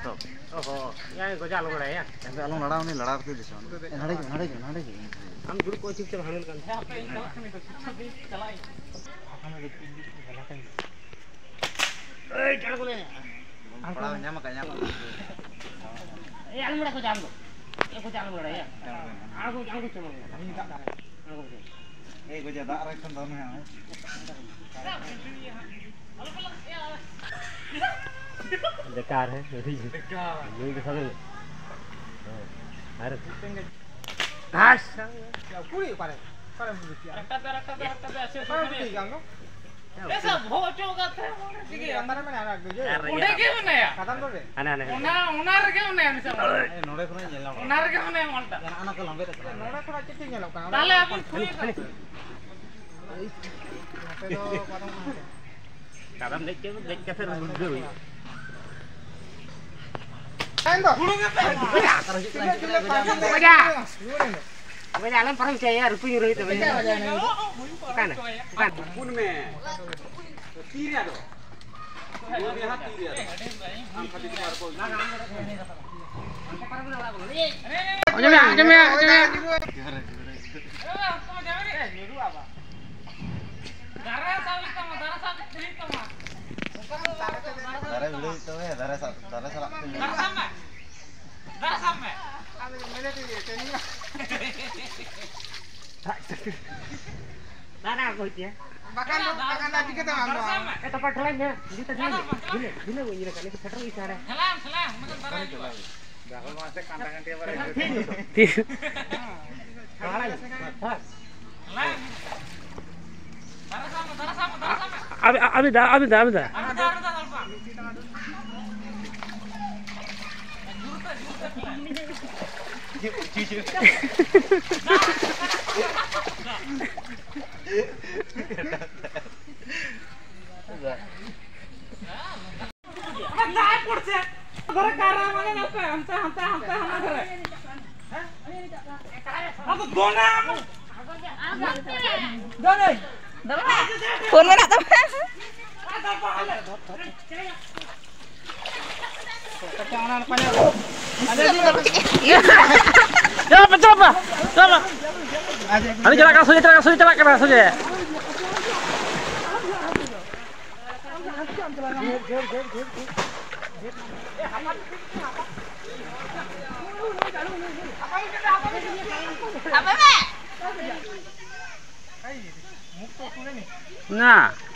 Stop. Oh, ya itu jalur ya. Kalau ladang ini ladang itu desa. Nari. Kami dulu coaching coba handalkan. Apa ini? Kami calain. Kami calain. Jalan kau ni. Perawannya makanya. Yang mana kau jalan? Kau jalan mana ya? Aku cuma. Ini tak ada. Kau jadi arah kendornya. बेकार है यही के सामने अरे काश क्या पूरी पारे पारे रखता ऐसे नहीं गांगो ऐसा बहुत होगा था ठीक है अंदर में आना दो उड़े क्यों नहीं खत्म कर दे उनार क्यों नहीं हम सब नोड़े को नहीं जला उनार क्यों नहीं बोलता आना को लंबे तक नोड़े को अच्छे नहीं जला डाले अपन खुली kadang dek ke terus dulu. Endo. Darah sama. Ini celaka sudah. Nah.